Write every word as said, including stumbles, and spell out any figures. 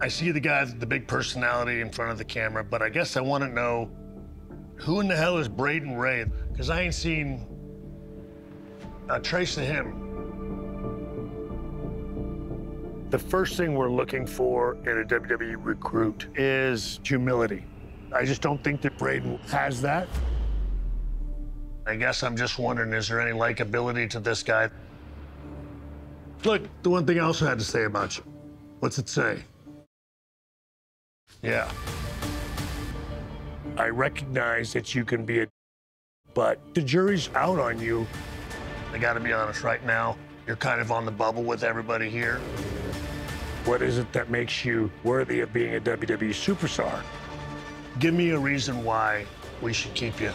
I see the guy, the big personality in front of the camera, but I guess I want to know who in the hell is Brayden Ray? Because I ain't seen a trace of him. The first thing we're looking for in a W W E recruit is humility. I just don't think that Brayden has that. I guess I'm just wondering, is there any likability to this guy? Look, the one thing I also had to say about you. What's it say? Yeah. I recognize that you can be a, but the jury's out on you. I gotta be honest, right now, you're kind of on the bubble with everybody here. What is it that makes you worthy of being a W W E superstar? Give me a reason why we should keep you.